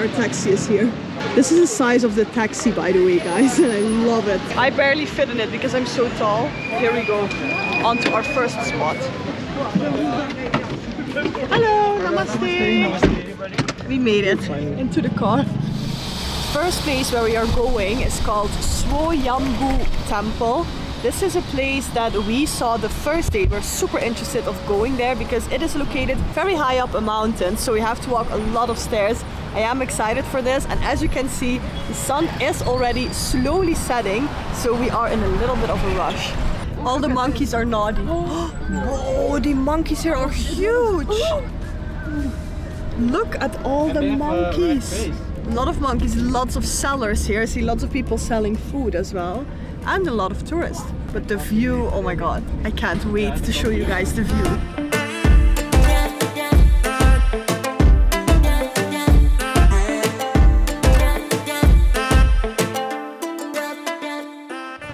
our taxi is here. This is the size of the taxi, by the way, guys, and I love it. I barely fit in it because I'm so tall. Here we go, on to our first spot. Hello, namaste. We made it into the car. First place where we are going is called Swoyambhu Temple. This is a place that we saw the first day. We're super interested of going there because it is located very high up a mountain, so we have to walk a lot of stairs. I am excited for this, and as you can see, the sun is already slowly setting, so we are in a little bit of a rush. All the monkeys are nodding. Whoa, the monkeys here are huge! Look at all the monkeys! A lot of monkeys, lots of sellers here. I see lots of people selling food as well. And a lot of tourists. But the view, oh my god, I can't wait to show you guys the view.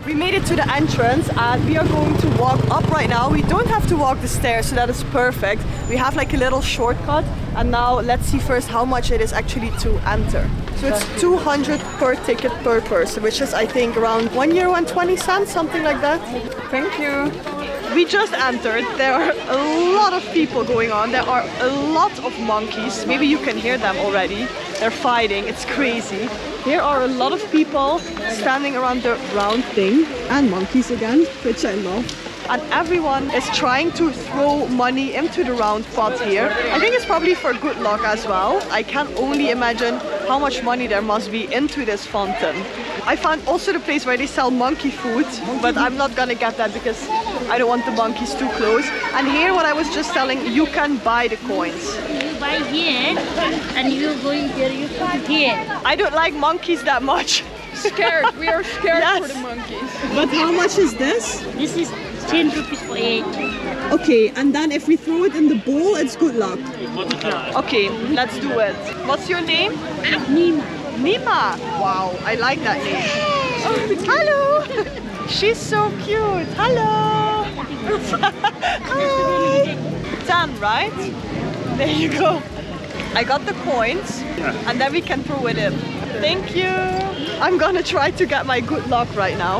We made it to the entrance and we are going to walk up right now. We don't have to walk the stairs, so that is perfect. We have like a little shortcut, and now let's see first how much it is actually to enter. So it's 200 per ticket per person, which is I think around €1.20, something like that. Thank you. We just entered. There are a lot of people going on. There are a lot of monkeys. Maybe you can hear them already. They're fighting. It's crazy. Here are a lot of people standing around the round thing, and monkeys again, which I love. And everyone is trying to throw money into the round pot here. I think it's probably for good luck as well. I can only imagine how much money there must be into this fountain. I found also the place where they sell monkey food, but I'm not gonna get that because I don't want the monkeys too close. And here, what I was just telling, you can buy the coins. Buy here and you going there, you come here. I don't like monkeys that much. Scared, we are scared for the monkeys. But how much is this? This is 10 rupees for 8. Okay, and then if we throw it in the bowl, it's good luck. Okay, let's do it. What's your name? Nima. Nima? Wow, I like that name. Oh, hello! She's so cute. Hello! Hi! 10, right? There you go. I got the coins, and then we can throw it in. Thank you. I'm gonna try to get my good luck right now.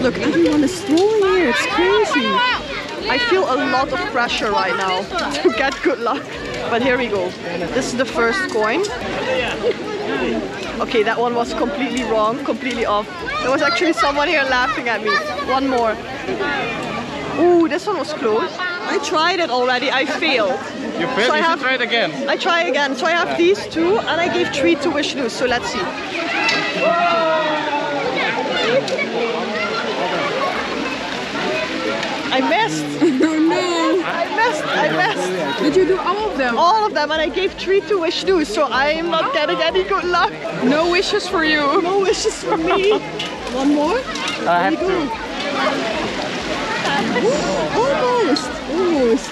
Look, everyone is throwing here. It's crazy. I feel a lot of pressure right now to get good luck. But here we go. This is the first coin. Okay, that one was completely wrong, completely off. There was actually someone here laughing at me. One more. Ooh, this one was close. I tried it already. I failed. You failed, so you should try it again. I try again. So I have these two, and I gave 3 to Vishnu, so let's see. I missed! No, no! I missed! Did you do all of them? All of them, and I gave 3 to Vishnu, so I am not getting any good luck. No wishes for you. No wishes for me. One more? I have two. Almost! Almost!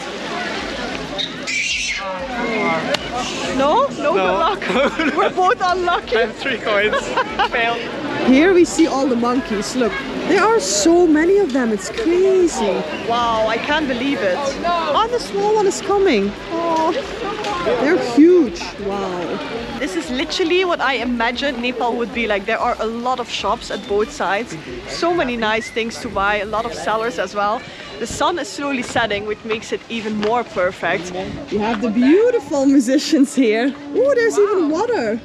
No? No good luck. We're both unlucky. I have 3 coins. Fail. Here we see all the monkeys. Look, there are so many of them. It's crazy. Wow, I can't believe it. Oh, the small one is coming. Oh, they're huge. Wow. This is literally what I imagined Nepal would be like. There are a lot of shops at both sides. So many nice things to buy. A lot of sellers as well. The sun is slowly setting, which makes it even more perfect. You have the beautiful musicians here. Oh, there's even water.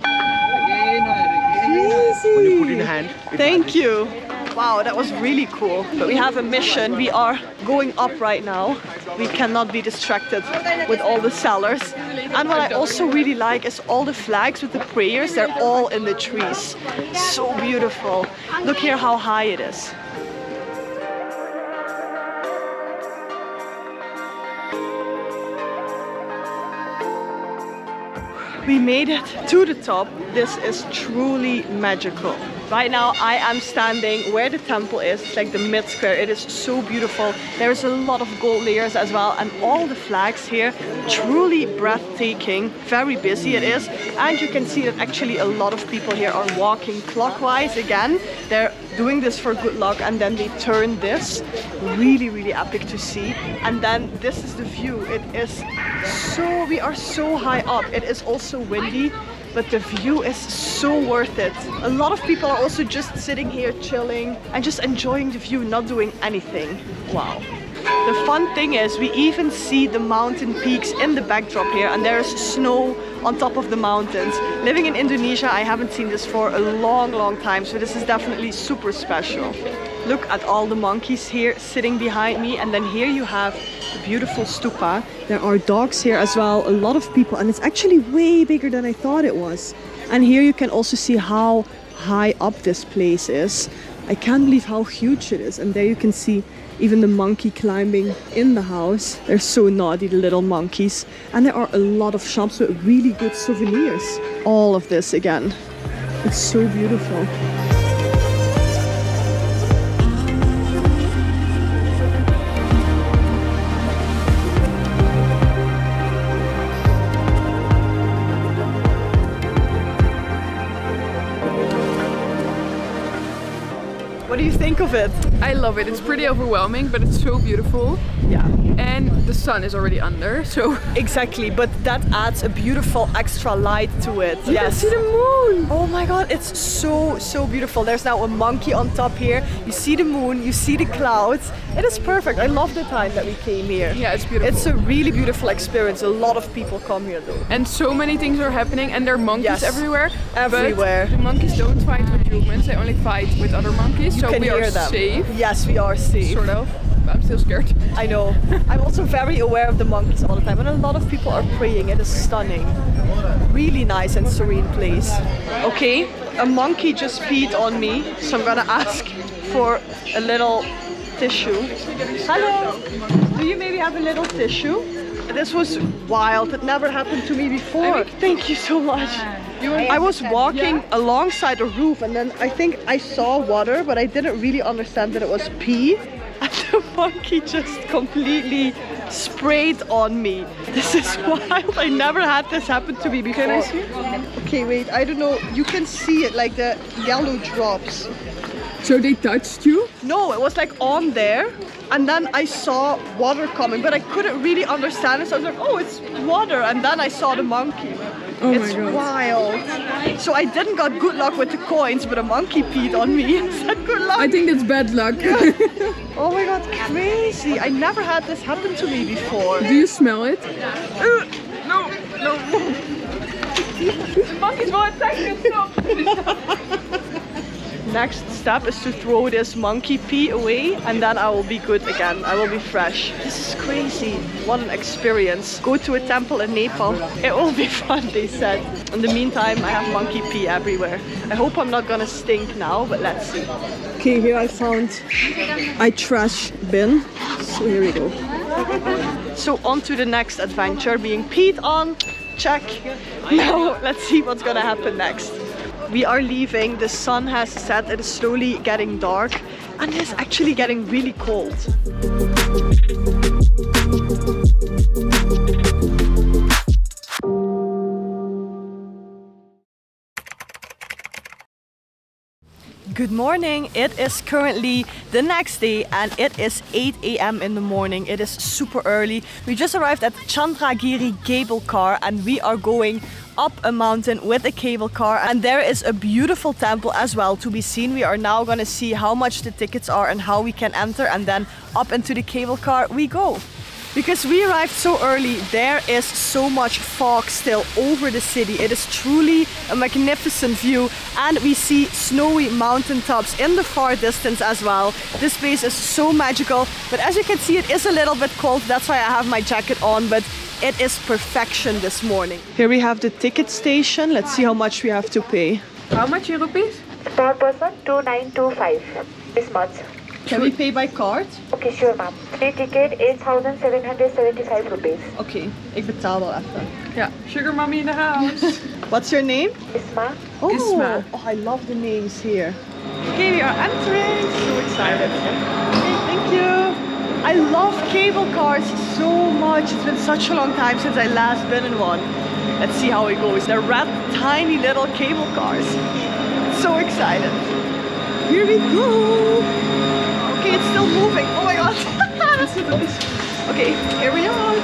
Crazy. When you put it in hand. Thank you. Wow, that was really cool. But we have a mission. We are going up right now. We cannot be distracted with all the sellers. And what I also really like is all the flags with the prayers. They're all in the trees. So beautiful. Look here how high it is. We made it to the top. This is truly magical. Right now I am standing where the temple is. It's like the mid-square. It is so beautiful. There is a lot of gold layers as well, and all the flags here, truly breathtaking. Very busy it is, and you can see that actually a lot of people here are walking clockwise again. They're doing this for good luck, and then they turn this. Really, really epic to see. And then this is the view. It is so, we are so high up. It is also windy, but the view is so worth it. A lot of people are also just sitting here chilling and just enjoying the view, not doing anything. Wow. The fun thing is we even see the mountain peaks in the backdrop here, and there is snow on top of the mountains. Living in Indonesia, I haven't seen this for a long time, so this is definitely super special. Look at all the monkeys here sitting behind me, and then here you have the beautiful stupa. There are dogs here as well, a lot of people, and it's actually way bigger than I thought it was. And here you can also see how high up this place is. I can't believe how huge it is. And there you can see even the monkey climbing in the house. They're so naughty, the little monkeys. And there are a lot of shops with really good souvenirs. All of this again. It's so beautiful. What do you think of it? I love it. It's pretty overwhelming, but it's so beautiful. Yeah. And the sun is already under, so... Exactly, but that adds a beautiful extra light to it. You yes. You can see the moon! Oh my god, it's so beautiful. There's now a monkey on top here. You see the moon, you see the clouds. It is perfect. I love the time that we came here. Yeah, it's beautiful. It's a really beautiful experience. A lot of people come here though. And so many things are happening, and there are monkeys yes. everywhere. Everywhere. But the monkeys don't fight with humans, they only fight with other monkeys. So we are safe. Yes, we are safe. Sort of. But I'm still scared. I know. I'm also very aware of the monkeys all the time, and a lot of people are praying. It is stunning. Really nice and serene place. Okay, a monkey just peed on me, so I'm gonna ask for a little tissue. Hello! Do you maybe have a little tissue? This was wild. It never happened to me before. Thank you so much. I was walking yeah. alongside a roof, and then I think I saw water, but I didn't really understand that it was pee, and the monkey just completely sprayed on me. This is wild. I never had this happen to me before. Can I see it? Okay, wait. I don't know. You can see it, like the yellow drops. So they touched you? No, it was like on there, and then I saw water coming, but I couldn't really understand it, so I was like, oh, it's water, and then I saw the monkey. Oh it's wild. So I didn't got good luck with the coins, but a monkey peed on me and said good luck. I think that's bad luck. Yeah. Oh my god, crazy. I never had this happen to me before. Do you smell it? No. The monkeys will attack me, stop. Next step is to throw this monkey pee away, and then I will be good again. I will be fresh. This is crazy. What an experience. Go to a temple in Nepal. It will be fun, they said. In the meantime, I have monkey pee everywhere. I hope I'm not gonna stink now, but let's see. Okay, here I found a trash bin. So here we go. So on to the next adventure. Being peed on. Check. Now let's see what's gonna happen next. We are leaving, the sun has set, it is slowly getting dark, and it's actually getting really cold. Good morning, it is currently the next day and it is 8 a.m. in the morning. It is super early. We just arrived at Chandragiri Cable Car, and we are going up a mountain with a cable car, and there is a beautiful temple as well to be seen. We are now gonna see how much the tickets are and how we can enter, and then up into the cable car we go. Because we arrived so early, there is so much fog still over the city. It is truly a magnificent view, and we see snowy mountaintops in the far distance as well. This place is so magical, but as you can see, it is a little bit cold. That's why I have my jacket on, but it is perfection this morning. Here we have the ticket station. Let's see how much we have to pay. How much in rupees? Per person, 2925 this month. Can we pay by card? Okay, sure ma'am. Free ticket is 1775 rupees. Okay, ik betaal wel even. Yeah, sugar mommy in the house. What's your name? Isma. Oh, Isma. Oh, I love the names here. Okay, we are entering. So excited. Okay, thank you. I love cable cars so much. It's been such a long time since I last been in one. Let's see how it goes. They're red, tiny little cable cars. So excited. Here we go. Okay, it's still moving. Oh my god. Okay, here we are.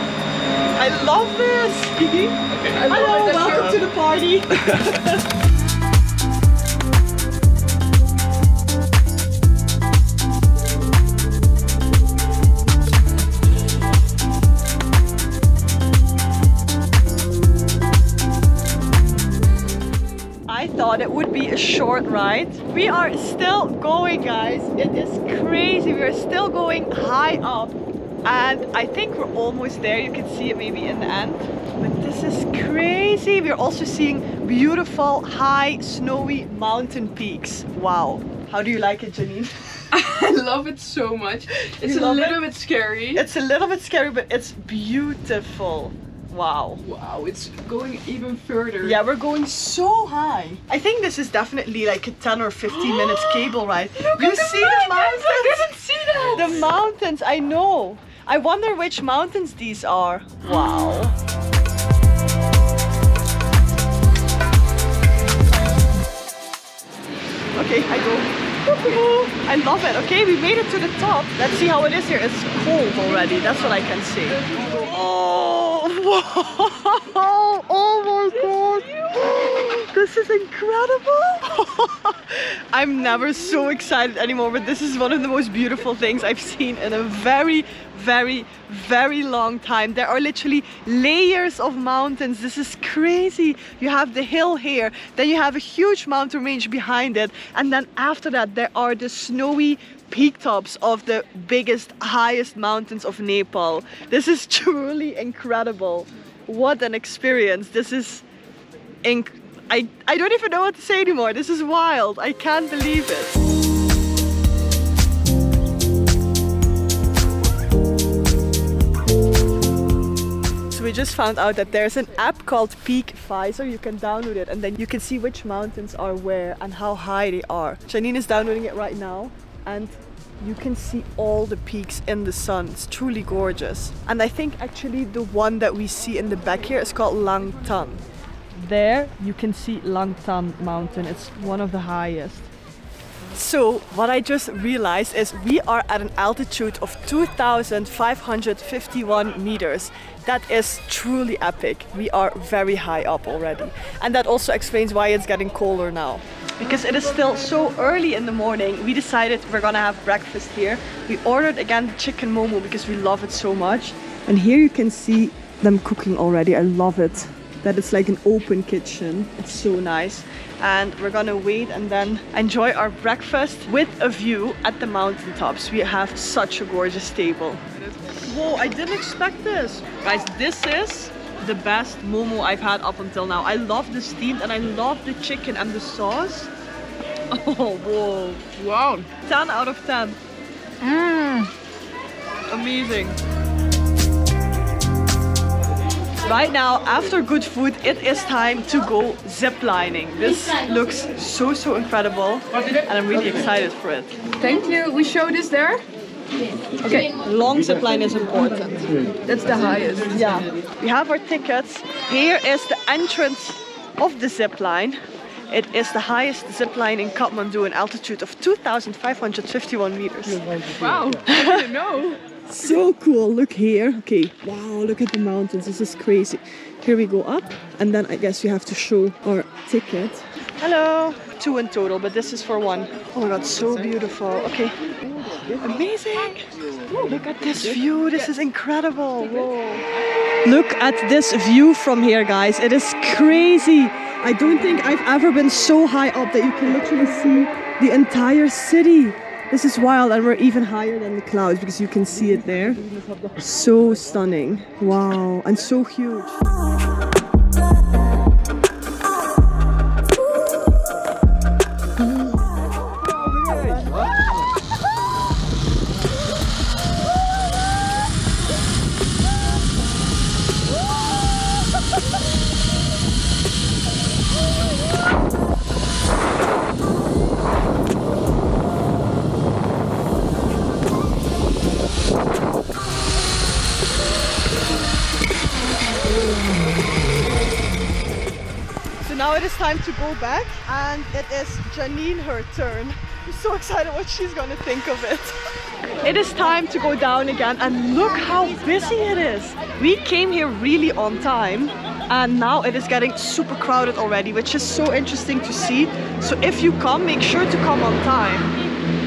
I I love this! Okay. Hello, welcome to the party! I thought it would be a short ride. We are still going, guys. It is crazy. We are still going high up. And I think we're almost there. You can see it maybe in the end, but this is crazy. We're also seeing beautiful high snowy mountain peaks. Wow, how do you like it, Janine? I love it so much. It's a little bit scary. It's a little bit scary, but it's beautiful. Wow. Wow, it's going even further. Yeah, we're going so high. I think this is definitely like a 10 or 15 minutes cable ride. Look, you see the mountains? I didn't see that. The mountains, I know. I wonder which mountains these are. Wow. Okay, I go. I love it. Okay, we made it to the top. Let's see how it is here. It's cold already. That's what I can see. Oh, wow. Oh my God. This is incredible. I'm never so excited anymore, but this is one of the most beautiful things I've seen in a very, very, very long time. There are literally layers of mountains. This is crazy. You have the hill here, then you have a huge mountain range behind it, and then after that there are the snowy peak tops of the biggest, highest mountains of Nepal. This is truly incredible. What an experience. This is I don't even know what to say anymore. This is wild. I can't believe it. We just found out that there's an app called PeakVisor. You can download it and then you can see which mountains are where and how high they are. Janine is downloading it right now and you can see all the peaks in the sun. It's truly gorgeous. And I think actually the one that we see in the back here is called Langtang. There you can see Langtang mountain. It's one of the highest. So what I just realized is we are at an altitude of 2,551 meters. That is truly epic. We are very high up already. And that also explains why it's getting colder now. Because it is still so early in the morning, we decided we're gonna have breakfast here. We ordered again the chicken momo because we love it so much. And here you can see them cooking already. I love it. That it's like an open kitchen. It's so nice. And we're gonna wait and then enjoy our breakfast with a view at the mountaintops. We have such a gorgeous table. Whoa, I didn't expect this. Guys, this is the best momo I've had up until now. I love the steamed and I love the chicken and the sauce. Oh, whoa. Wow. 10 out of 10. Mmm. Amazing. Right now, after good food, it is time to go ziplining. This looks so incredible and I'm really excited for it. Thank you. We show this there? Okay, long zipline is important. That's the highest. Yeah. We have our tickets. Here is the entrance of the zipline. It is the highest zipline in Kathmandu, an altitude of 2,551 meters. Wow, I didn't know. So cool, look here. Okay, wow, look at the mountains. This is crazy. Here we go up and then I guess we have to show our ticket. Hello. 2 in total, but this is for 1. Oh my God, so beautiful. Okay, amazing. Look at this view. This is incredible. Whoa. Look at this view from here, guys. It is crazy. I don't think I've ever been so high up that you can literally see the entire city. This is wild, and we're even higher than the clouds because you can see it there. So stunning. Wow, and so huge. It is time to go back and it is Janine her turn. I'm so excited what she's gonna think of it. It is time to go down again, and look how busy it is. We came here really on time, and now it is getting super crowded already, which is so interesting to see. So if you come, make sure to come on time.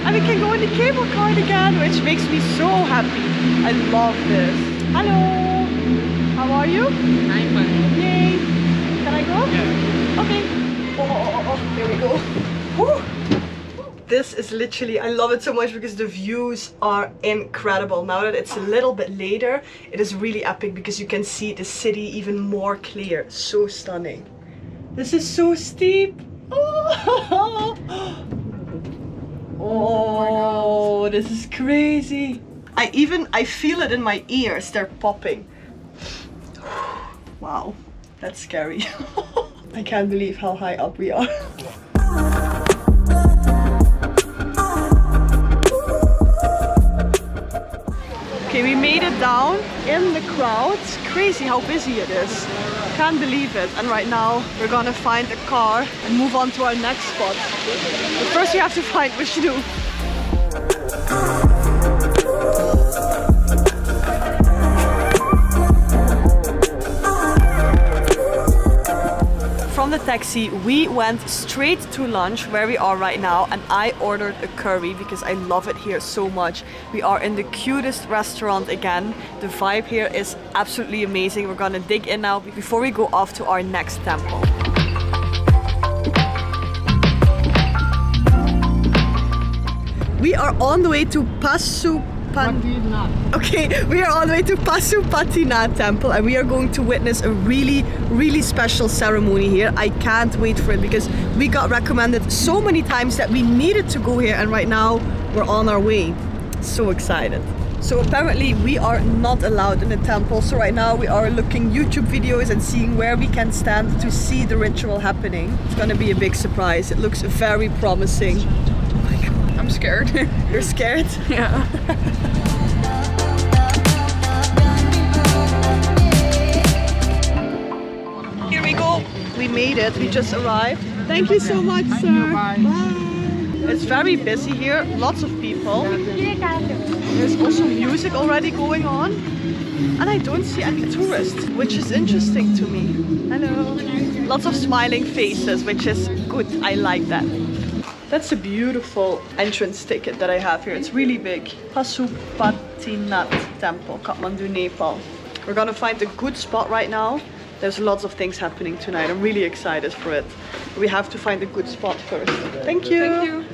And we can go in the cable car again, which makes me so happy. I love this. Hello, how are you? I'm fine. Yay. Can I go? Yeah. Okay. Oh, there we go. Woo. This is literally, I love it so much because the views are incredible. Now that it's a little bit later, it is really epic because you can see the city even more clear. So stunning. This is so steep. Oh, oh this is crazy. I feel it in my ears, they're popping. Wow, that's scary. I can't believe how high up we are. Okay, we made it down in the crowds. Crazy how busy it is. Can't believe it. And right now we're gonna find a car and move on to our next spot. But first we have to find what you do. From the taxi we went straight to lunch where we are right now, and I ordered a curry because I love it here so much. We are in the cutest restaurant again. The vibe here is absolutely amazing. We're gonna dig in now before we go off to our next temple. We are on the way to Pashupatinath Temple, and we are going to witness a really special ceremony here. I can't wait for it because we got recommended so many times that we needed to go here, and right now we're on our way. So excited. So apparently we are not allowed in the temple, so right now we are looking YouTube videos and seeing where we can stand to see the ritual happening. It's gonna be a big surprise. It looks very promising. Oh my God, I'm scared. You're scared? Yeah. We made it, we just arrived. Thank you so much, sir. Bye. It's very busy here, lots of people. There's also music already going on. And I don't see any tourists, which is interesting to me. Hello. Lots of smiling faces, which is good. I like that. That's a beautiful entrance ticket that I have here. It's really big. Pashupatinath Temple, Kathmandu, Nepal. We're gonna find a good spot right now. There's lots of things happening tonight. I'm really excited for it. We have to find a good spot first. Thank you. Thank you.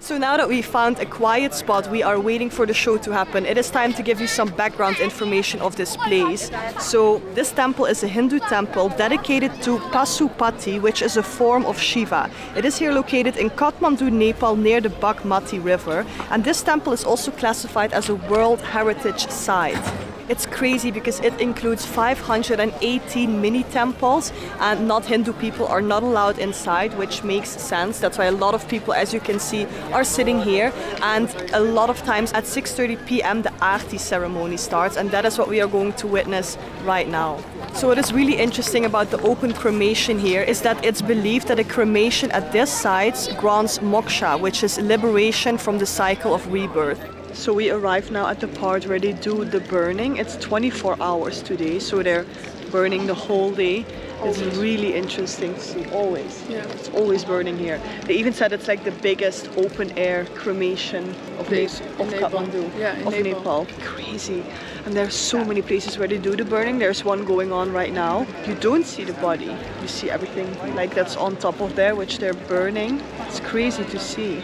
So now that we found a quiet spot, we are waiting for the show to happen. It is time to give you some background information of this place. So this temple is a Hindu temple dedicated to Pashupati, which is a form of Shiva. It is here located in Kathmandu, Nepal, near the Bagmati River. And this temple is also classified as a World Heritage Site. It's crazy because it includes 518 mini temples, and not Hindu people are not allowed inside, which makes sense. That's why a lot of people, as you can see, are sitting here, and a lot of times at 6:30 p.m. the Aarti ceremony starts, and that is what we are going to witness right now. So what is really interesting about the open cremation here is that it's believed that a cremation at this site grants moksha, which is liberation from the cycle of rebirth. So we arrive now at the part where they do the burning. It's 24 hours today, so they're burning the whole day. Always. It's really interesting to see, always. Yeah. It's always burning here. They even said it's like the biggest open air cremation of Kathmandu, of Nepal. Crazy. And there's so many places where they do the burning. There's one going on right now. You don't see the body. You see everything like that's on top of there, which they're burning. It's crazy to see.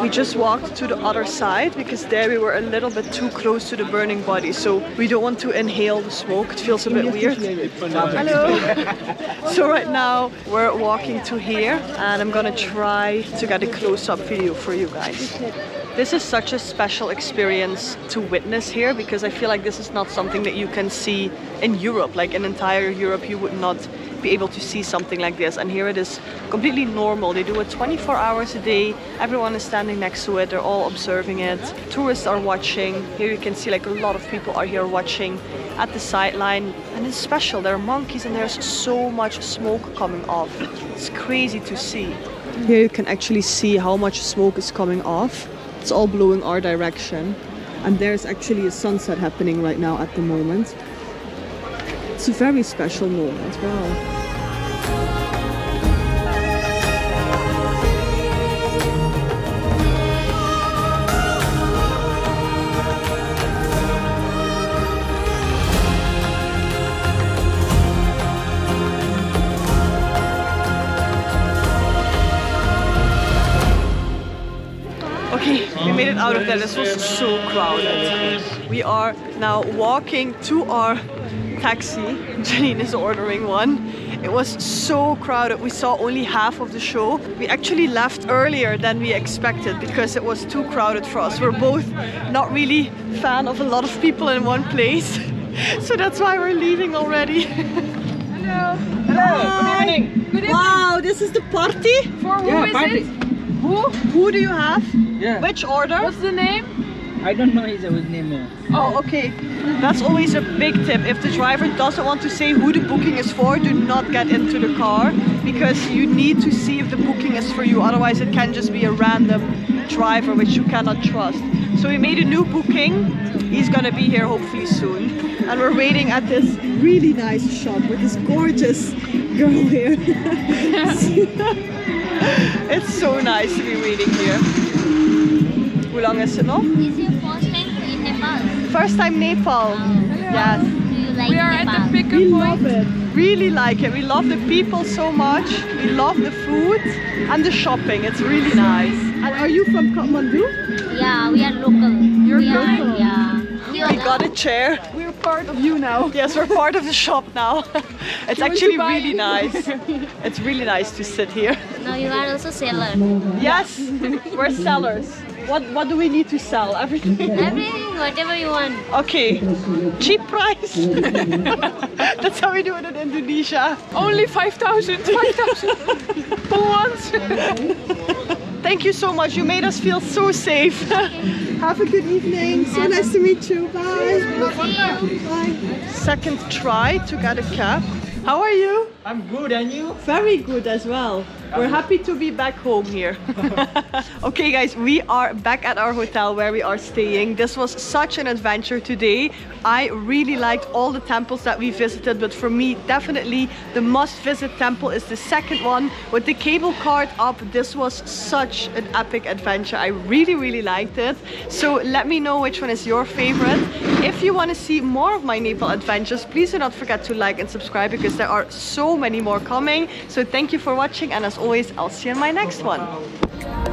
We just walked to the other side because there we were a little bit too close to the burning body, so we don't want to inhale the smoke. It feels a bit weird. Hello. So right now we're walking to here, and I'm gonna try to get a close-up video for you guys. This is such a special experience to witness here because I feel like this is not something that you can see in Europe. Like in entire Europe you would not be able to see something like this, and here it is completely normal. They do it 24 hours a day. Everyone is standing next to it. They're all observing it. Tourists are watching. Here you can see like a lot of people are here watching at the sideline. And it's special, there are monkeys and there's so much smoke coming off. It's crazy to see. Here you can actually see how much smoke is coming off. It's all blowing our direction. And there's actually a sunset happening right now at the moment. It's a very special moment as well. We made it out of there. This was so crowded. We are now walking to our taxi. Janine is ordering one. It was so crowded. We saw only half of the show. We actually left earlier than we expected because it was too crowded for us. We're both not really a fan of a lot of people in one place. So that's why we're leaving already. Hello. Hello. Good evening. Good evening. Wow, this is the party? For who is party. It? Who? Who do you have? Yeah. Which order? What's the name? I don't know his name. Oh, okay. That's always a big tip. If the driver doesn't want to say who the booking is for, do not get into the car because you need to see if the booking is for you. Otherwise, it can just be a random driver which you cannot trust. So we made a new booking. He's gonna be here hopefully soon. And we're waiting at this really nice shop with this gorgeous girl here. It's so nice to be waiting here. How long is it now? Is your first time in Nepal? First time Nepal. Wow. Yes. Do you like we are Nepal? At the picker point. We love it. Really like it. We love the people so much. We love the food and the shopping. It's really nice. And are you from Kathmandu? Yeah, we are local. You're local? Are, yeah. We got a chair. We're part of you now. Yes, we're part of the shop now. It's actually really nice. It's really nice to sit here. Now you are also seller. Yes, we're sellers. What do we need to sell? Everything? Everything, whatever you want. Okay, cheap price. That's how we do it in Indonesia. Only 5,000. 5,000 for once. Thank you so much. You made us feel so safe. Have a good evening. So nice to meet you. Bye. Bye. Second try to get a cab. How are you? I'm good, and you? Very good as well. We're happy to be back home here. Okay guys, we are back at our hotel where we are staying. This was such an adventure today. I really liked all the temples that we visited, but for me definitely the must-visit temple is the second one. With the cable car up, this was such an epic adventure. I really liked it. So let me know which one is your favorite. If you want to see more of my Nepal adventures, please do not forget to like and subscribe because there are so many more coming. So thank you for watching, and as always, I'll see you in my next one.